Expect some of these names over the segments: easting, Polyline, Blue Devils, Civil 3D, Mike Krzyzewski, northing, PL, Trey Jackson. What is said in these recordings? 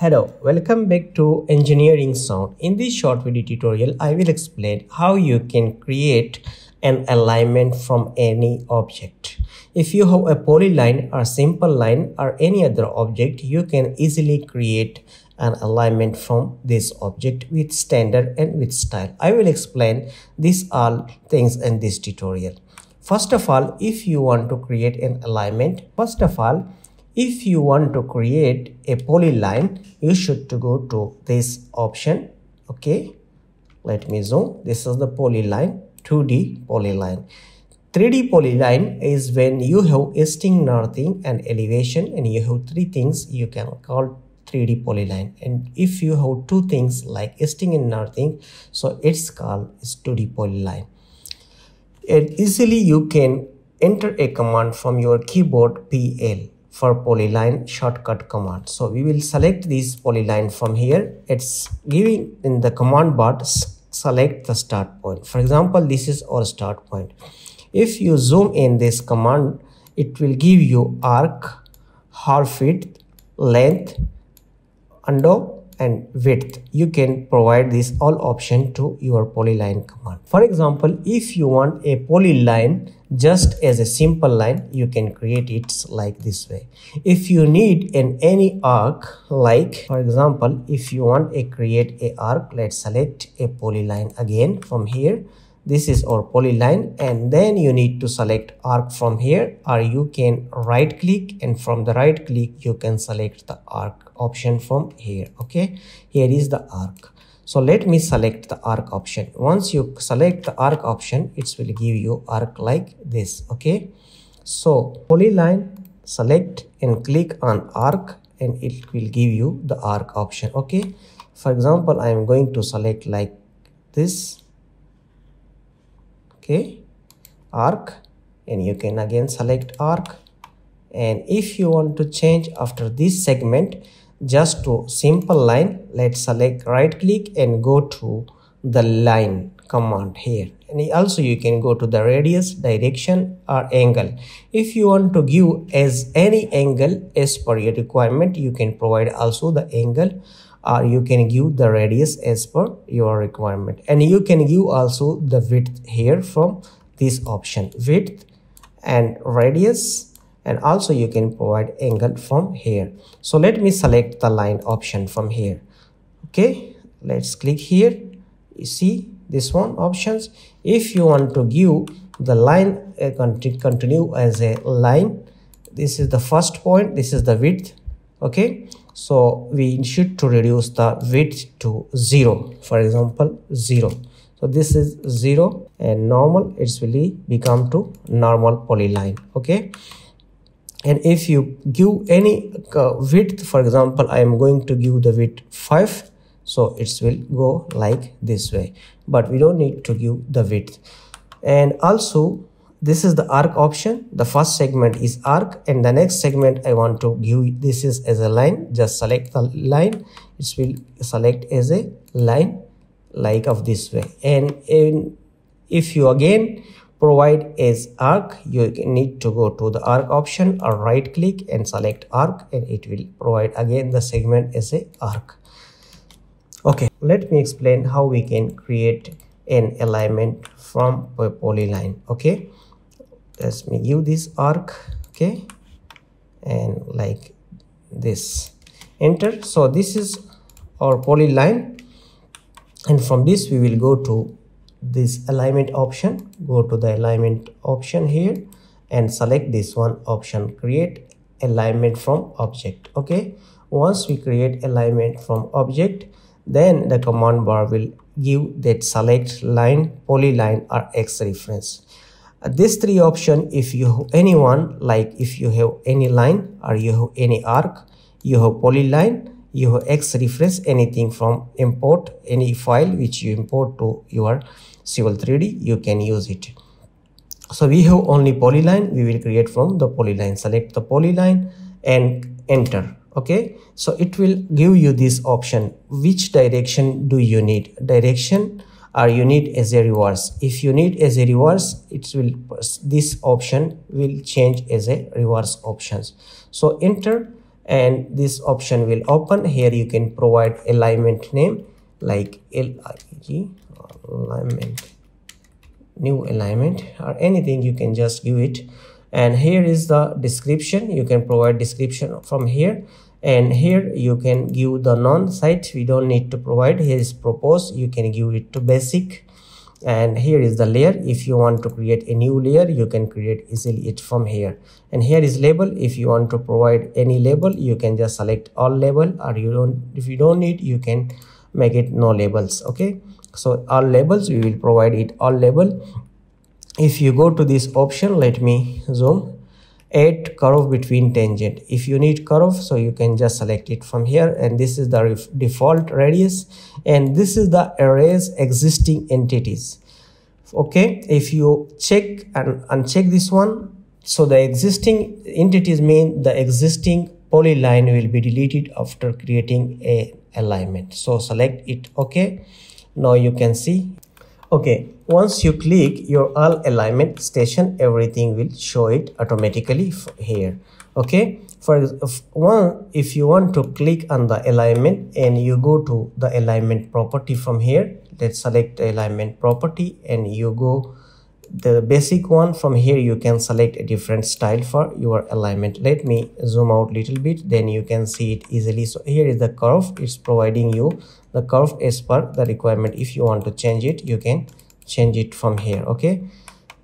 Hello, welcome back to Engineering Sound. In this short video tutorial, I will explain how you can create an alignment from any object. If you have a polyline or simple line or any other object, you can easily create an alignment from this object with standard and with style. I will explain these all things in this tutorial. First of all, if you want to create an alignment, if you want to create a polyline, you should to go to this option. Okay, let me zoom. This is the polyline, 2D polyline. 3D polyline is when you have easting, northing and elevation, and you have three things you can call 3D polyline. And if you have two things like easting and northing, so it's called 2D polyline. And easily you can enter a command from your keyboard, PL. For polyline shortcut command. So we will select this polyline from here. It's giving in the command bar, select the start point. For example, this is our start point. If you zoom in this command, it will give you arc, half width, length, undo and width. You can provide this all option to your polyline command. For example, if you want a polyline just as a simple line, you can create it like this way. If you need an any arc, like for example, if you want to create a arc, let's select a polyline again from here. This is our polyline, and then you need to select arc from here, or you can right click, and from the right click you can select the arc option from here. Okay, here is the arc. So let me select the arc option. Once you select the arc option, it will give you arc like this. Okay, so polyline, select and click on arc, and it will give you the arc option. Okay, for example, I am going to select like this. Okay, arc, and you can again select arc. And if you want to change after this segment just to simple line, let's select right click and go to the line command here. And also you can go to the radius, direction or angle. If you want to give as any angle as per your requirement, you can provide also the angle, or you can give the radius as per your requirement. And you can give also the width here from this option, width and radius, and also you can provide angle from here. So let me select the line option from here. Okay, let's click here. You see this one options. If you want to give the line continue as a line, this is the first point, this is the width. Okay, so we should to reduce the width to 0, for example 0. So this is 0, and normal it will become to normal polyline. Okay, and if you give any width, for example, I am going to give the width 5, so it will go like this way, but we don't need to give the width. And also this is the arc option. The first segment is arc, and the next segment I want to give this is as a line. Just select the line, it will select as a line like of this way. And if you again provide as arc, you need to go to the arc option or right click and select arc, and it will provide again the segment as a arc. Okay, let me explain how we can create an alignment from a polyline. Okay, let me give this arc. Okay, and like this, enter. So this is our polyline, and from this we will go to this alignment option. Go to the alignment option here and select this one option, create alignment from object. Okay, once we create alignment from object, then the command bar will give that select line, polyline or X reference. This three option, if you have anyone, like if you have any line or you have any arc, you have polyline, you have X reference, anything from import, any file which you import to your Civil 3D, you can use it. So we have only polyline, we will create from the polyline. Select the polyline and enter. Okay, so it will give you this option, which direction do you need, direction or you need as a reverse. If you need as a reverse, it will, this option will change as a reverse options. So enter, and this option will open. Here you can provide alignment name like LIG alignment, new alignment, or anything. You can just give it. And here is the description. You can provide description from here, and here you can give the non-site. We don't need to provide. Here is propose. You can give it to basic. And here is the layer. If you want to create a new layer, you can create easily it from here. And here is label. If you want to provide any label, you can just select all label, or you don't, if you don't need, you can make it no labels. Okay, so all labels, we will provide it all label. If you go to this option, let me zoom, add curve between tangent. If you need curve, so you can just select it from here. And this is the default radius, and this is the array's existing entities. Okay, if you check and uncheck this one, so the existing entities mean the existing polyline will be deleted after creating a alignment. So select it. Okay, now you can see. Okay, once you click your all alignment station, everything will show it automatically here. Okay, for one, if you want to click on the alignment and you go to the alignment property from here, let's select the alignment property and you go the basic one. From here you can select a different style for your alignment. Let me zoom out little bit, then you can see it easily. So here is the curve. It's providing you the curve as per the requirement. If you want to change it, you can change it from here. Okay,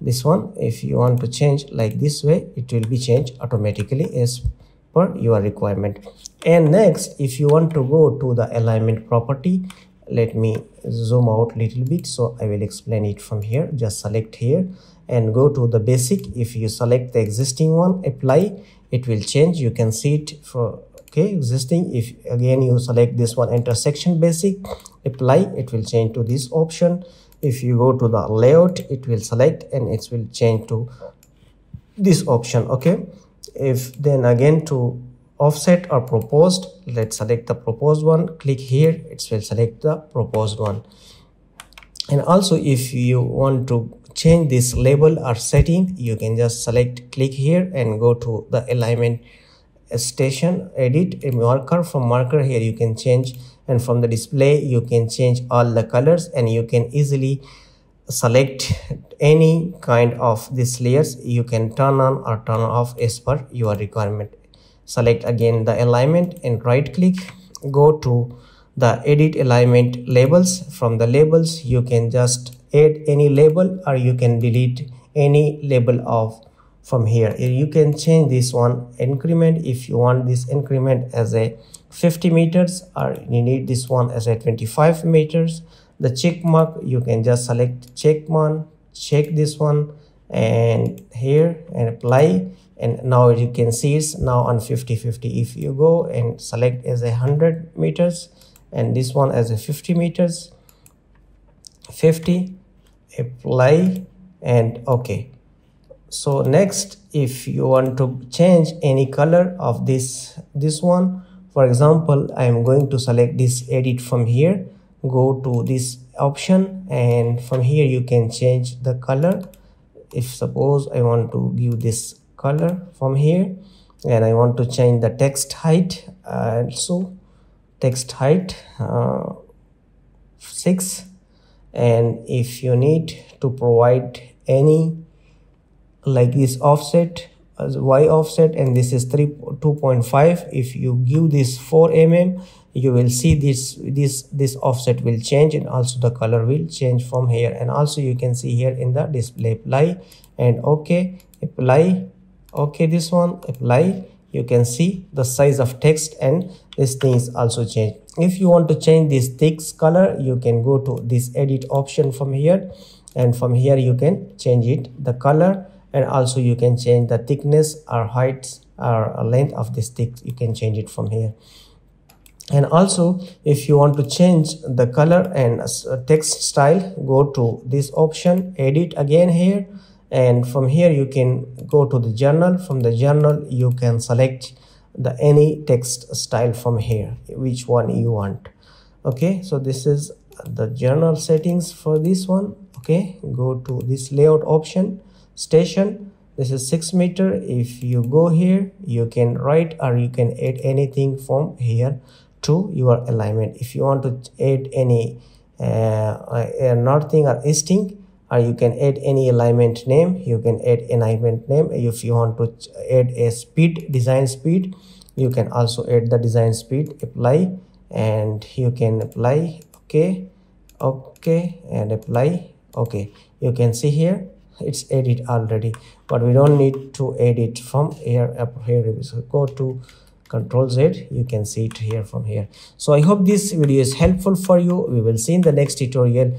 this one, if you want to change like this way, it will be changed automatically as per your requirement. And next, if you want to go to the alignment property, let me zoom out little bit, so I will explain it from here. Just select here and go to the basic. If you select the existing one, apply, it will change. You can see it for okay existing. If again you select this one, intersection basic, apply, it will change to this option. If you go to the layout, it will select and it will change to this option. Okay, if then again to offset or proposed, let's select the proposed one, click here, it will select the proposed one. And also if you want to change this label or setting, you can just select, click here and go to the alignment station, edit a marker. From marker here you can change, and from the display you can change all the colors, and you can easily select any kind of these layers. You can turn on or turn off as per your requirement. Select again the alignment and right click, go to the edit alignment labels. From the labels you can just add any label, or you can delete any label of from here. You can change this one increment. If you want this increment as a 50 meters, or you need this one as a 25 meters, the check mark, you can just select check one, check this one and here and apply. And now you can see it's now on 50-50. If you go and select as a 100 meters and this one as a 50 meters, 50, apply and okay. So next, if you want to change any color of this one, for example, I am going to select this edit from here, go to this option, and from here you can change the color. If suppose I want to give this color from here, and I want to change the text height, also text height 6. And if you need to provide any like this offset as y offset, and this is 2.5. If you give this 4 mm, you will see this offset will change, and also the color will change from here. And also you can see here in the display, apply and okay, apply, okay, this one, apply. You can see the size of text, and this thing is also changed. If you want to change this text color, you can go to this edit option from here, and from here you can change it the color. And also you can change the thickness or height or length of this text. You can change it from here. And also if you want to change the color and text style, go to this option, edit again here, and from here you can go to the journal. From the journal you can select the any text style from here, which one you want. Okay, so this is the journal settings for this one. Okay, go to this layout option, station, This is 6 meter. If you go here, you can write or you can add anything from here to your alignment. If you want to add any northing or easting, or you can add any alignment name, you can add alignment name. If you want to add a speed, design speed, you can also add the design speed, apply, and you can apply. Okay, okay, and apply. Okay, you can see here it's added already, but we don't need to edit from here up here. So go to Control Z, you can see it here from here. So I hope this video is helpful for you. We will see in the next tutorial.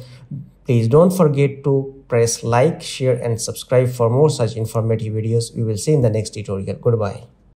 Please don't forget to press like, share, and subscribe for more such informative videos. We will see in the next tutorial. Goodbye.